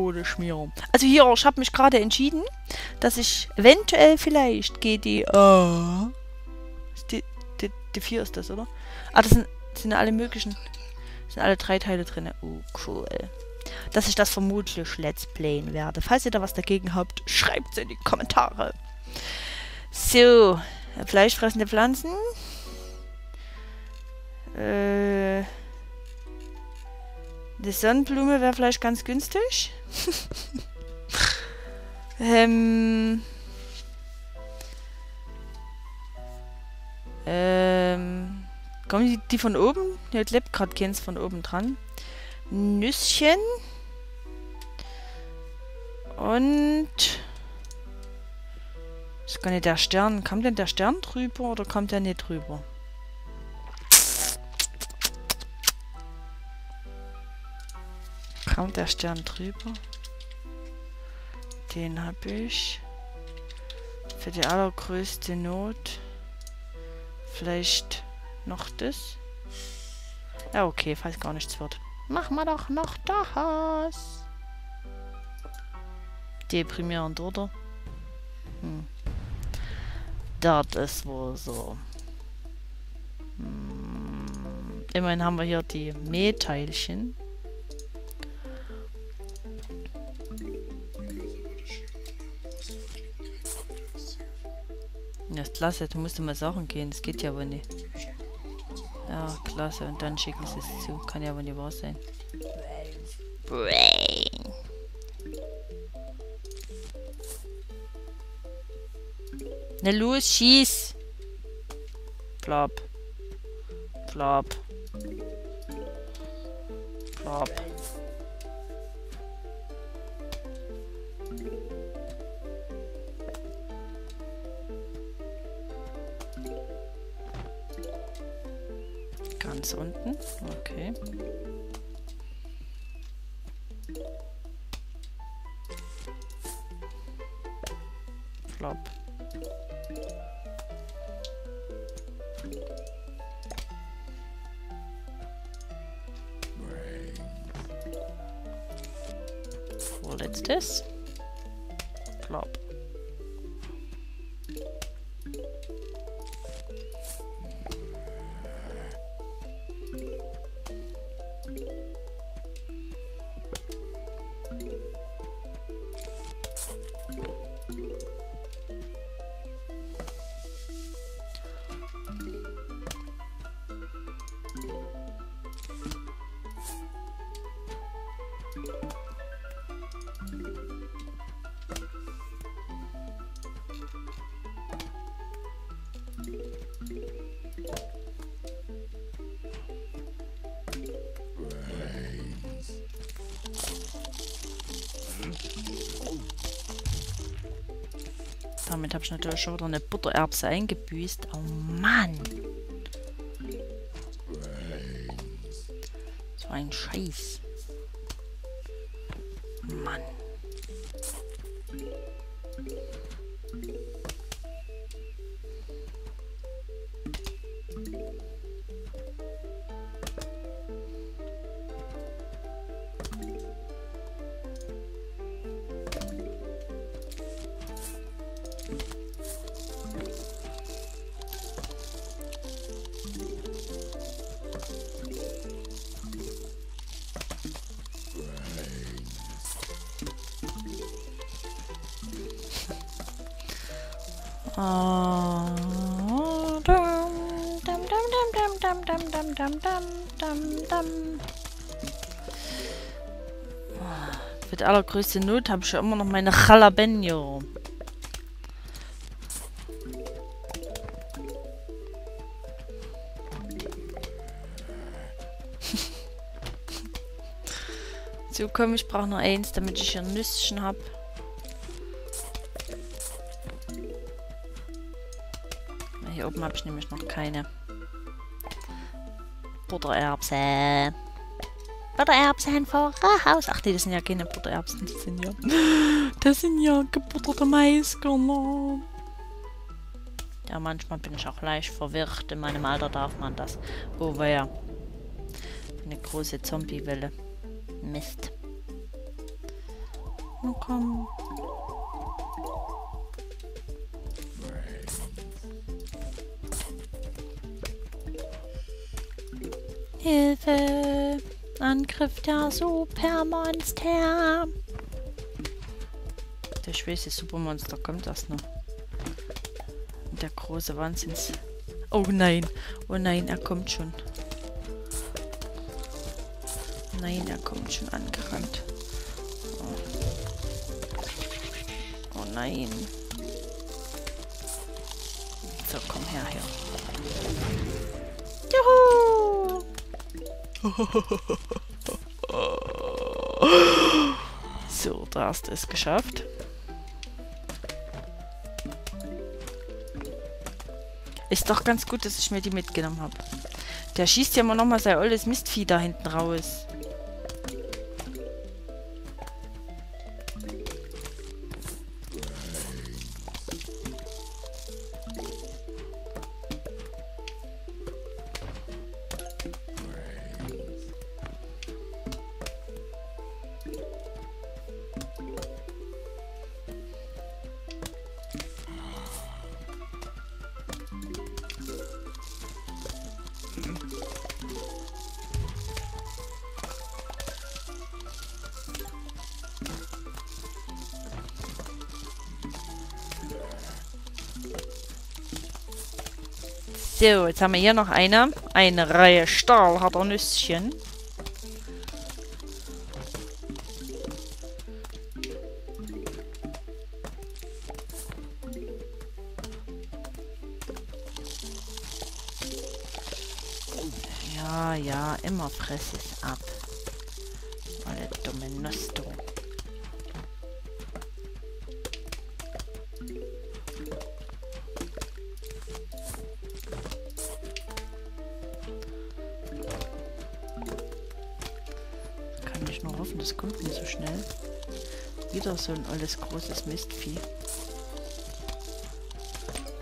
Kohle-Schmierung. Also hier, ich habe mich gerade entschieden, dass ich eventuell vielleicht GDA... D4 ist das, oder? Ah, das sind alle möglichen... sind alle 3 Teile drin. Oh, cool. Dass ich das vermutlich Let's Playen werde. Falls ihr da was dagegen habt, schreibt es in die Kommentare. So. Fleischfressende Pflanzen. Die Sonnenblume wäre vielleicht ganz günstig. Kommen die von oben? Jetzt lebt gerade keins von oben dran. Nüsschen. Und... ist gar nicht der Stern. Kommt denn der Stern drüber oder kommt der nicht drüber? Kommt der Stern drüber? Den habe ich. Für die allergrößte Not. Vielleicht noch das? Ja, okay, falls gar nichts wird. Machen wir doch noch das! Deprimierend, oder? Hm. Das ist wohl so. Hm. Immerhin haben wir hier die Mehlteilchen. Ja, ist klasse, du musst mal Sachen gehen, das geht ja wohl nicht. Ja, klasse, und dann schicken sie es zu. Kann ja wohl nicht wahr sein. Brain. Na los, schieß! Plop. Plop. Plop. Ganz unten, okay. Flop. Vorletztes. Flop. Damit habe ich natürlich schon wieder eine Buttererbse eingebüßt. Oh Mann! So ein Scheiß. Mann. Für die allergrößte Not habe ich ja immer noch meine Jalapeno. So komm, ich brauche nur eins, damit ich hier Nüsschen habe. Hier oben habe ich nämlich noch keine. Buttererbsen. Buttererbsen voraus. Ach nee, das sind ja keine Buttererbsen. Das sind ja gebutterte Maiskörner. Ja, manchmal bin ich auch leicht verwirrt. In meinem Alter darf man das. Oh, weia. Eine große Zombie-Welle. Mist. Na komm. Hilfe! Angriff der Supermonster! Der schwächste Supermonster kommt erst noch. Und der große Wahnsinns. Oh nein, er kommt schon. Nein, er kommt schon angerannt. Oh nein. So, komm her, Juhu! So, da hast du es geschafft. Ist doch ganz gut, dass ich mir die mitgenommen habe. Der schießt ja immer noch mal sein olles Mistvieh da hinten raus. So, jetzt haben wir hier noch eine Reihe stahlharter Nüsschen. Ja, ja, immer fress es ab. Alle dumme Nüsse. Das kommt nicht so schnell. Wieder so ein alles großes Mistvieh.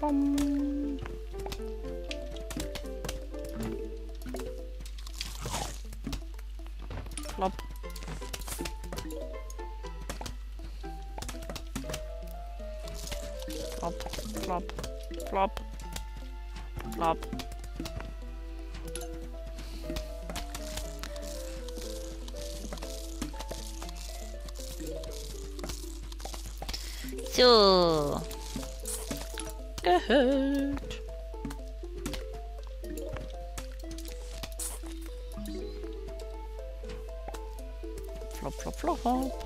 Bom. Plopp. Plopp, plopp, plopp, plopp. So. Gehört. Flop, flop, flop.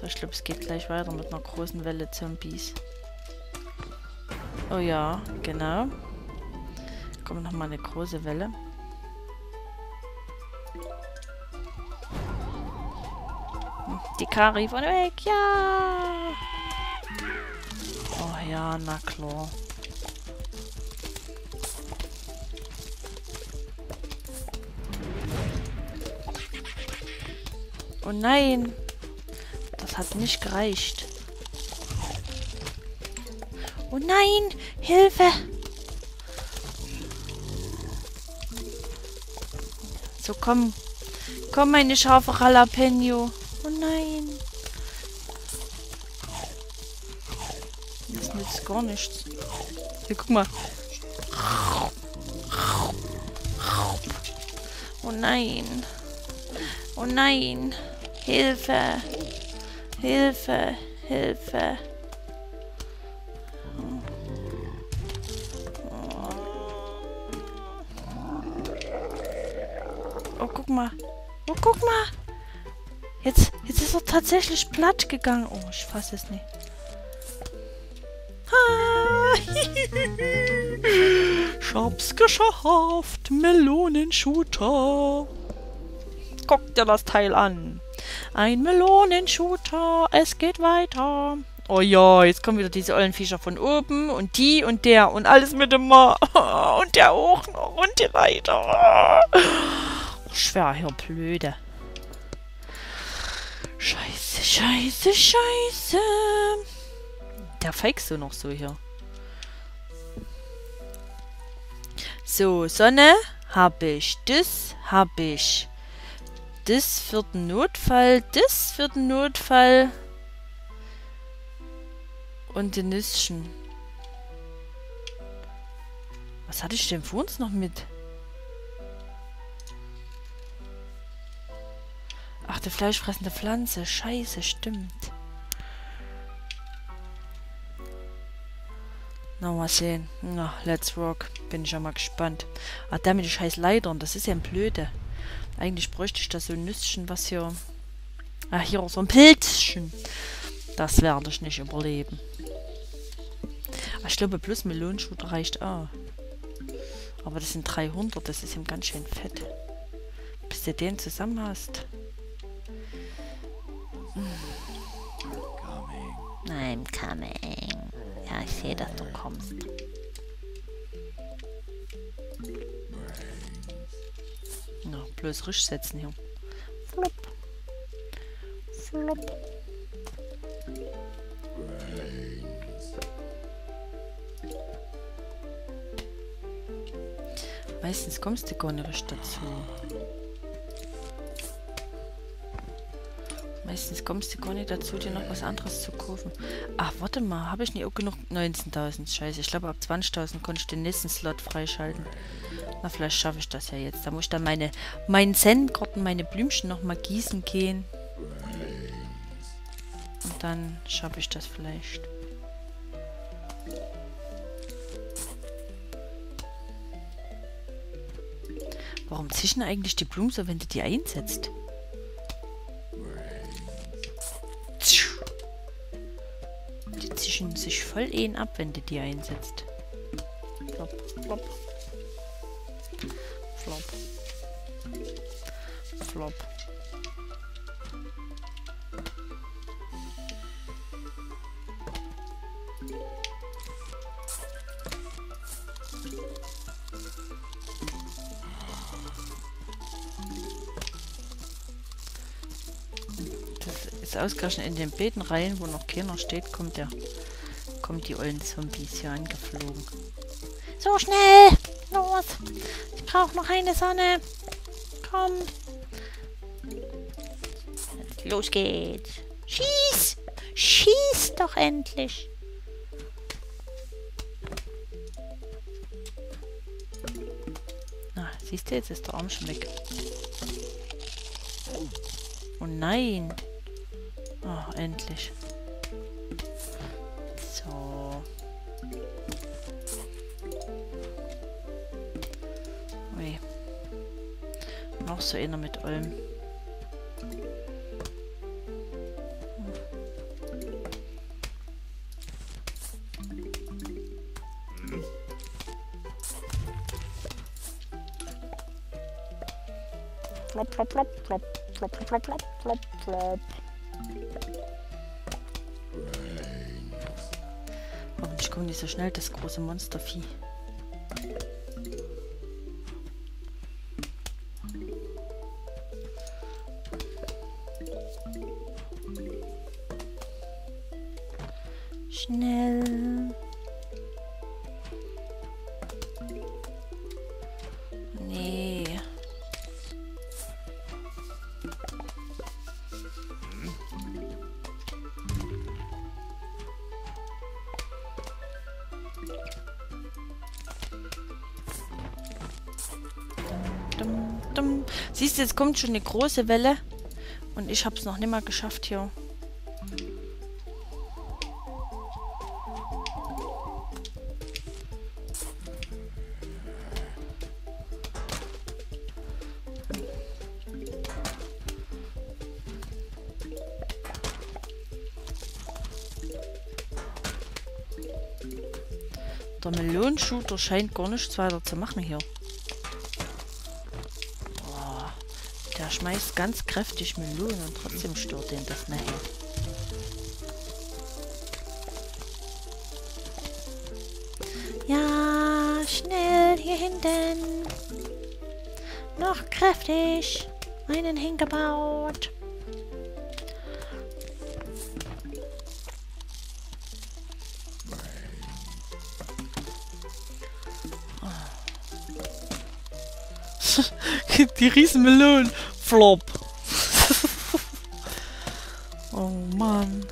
So, ich glaube, es geht gleich weiter mit einer großen Welle Zombies. Oh ja, genau. Kommt nochmal eine große Welle. Die Kari von weg, ja! Ja, na klar. Oh nein! Das hat nicht gereicht. Oh nein! Hilfe! So, komm. Komm, meine scharfe Jalapeno. Oh nein! Gar nichts. Hier, guck mal. Oh nein. Oh nein. Hilfe. Hilfe. Hilfe. Oh, guck mal. Oh, guck mal. Jetzt ist er tatsächlich platt gegangen. Oh, ich fasse es nicht. Ich hab's geschafft, Melonenshooter. Guck dir das Teil an. Ein Melonenshooter, es geht weiter. Oh ja, jetzt kommen wieder diese ollen Viecher von oben und die und der und alles mit dem Ma. Und der auch noch und die weiter. Schwer hier, blöde. Scheiße, scheiße, scheiße. Der fakest du noch so hier. So, Sonne habe ich, das habe ich. Das für den Notfall, das für den Notfall. und den Nüsschen. Was hatte ich denn für uns noch mit? Ach, die fleischfressende Pflanze. Scheiße, stimmt. Na, mal sehen. Na, let's rock. Bin ich ja mal gespannt. Ach, damit die scheiß Leitern. Das ist ja ein Blöde. Eigentlich bräuchte ich da so ein Nüsschen, was hier... Ach, hier auch so ein Pilzchen. Das werde ich nicht überleben. Ach, ich glaube, plus Melonenschuh reicht auch. Aber das sind 300. Das ist eben ganz schön fett. Bis du den zusammen hast. I'm coming. Ja, ich sehe, dass du kommst. Na, bloß richtig setzen hier. Flop. Flop. Meistens kommst du gar nicht dazu. Meistens kommst du gar nicht dazu, dir noch was anderes zu kaufen. Ach, warte mal, habe ich nicht auch genug? 19.000, scheiße. Ich glaube, ab 20.000 konnte ich den nächsten Slot freischalten. Na, vielleicht schaffe ich das ja jetzt. Da muss ich dann meinen Zen-Garten, meine Blümchen nochmal gießen gehen. Und dann schaffe ich das vielleicht. Warum zischen eigentlich die Blumen so, wenn du die einsetzt? Sich voll ehen ab, wenn du die einsetzt. Flop, flop. Flop. Flop. Das ist ausgerechnet in den Beeten rein, wo noch keiner steht, kommt die ollen Zombies hier angeflogen. So schnell! Los! Ich brauche noch eine Sonne! Komm! Los geht's! Schieß! Schieß doch endlich! Na, siehst du, jetzt ist der Arm schon weg. Oh nein! Oh, endlich! So. Ui. Noch so einer mit Olm. Flop, flop, flop, flop, flop, flop, flop, flop, flop. Nicht so schnell, das große Monstervieh. Schnell. Nee. Siehst du, jetzt kommt schon eine große Welle und ich hab's noch nicht mal geschafft hier. Der Melonenshooter scheint gar nichts weiter zu machen hier. Er schmeißt ganz kräftig Melonen und trotzdem stört ihn das nicht. Ja, schnell hier hinten. Noch kräftig. Einen hingebaut. Oh. Die Riesenmelonen. Flop. Oh Mann.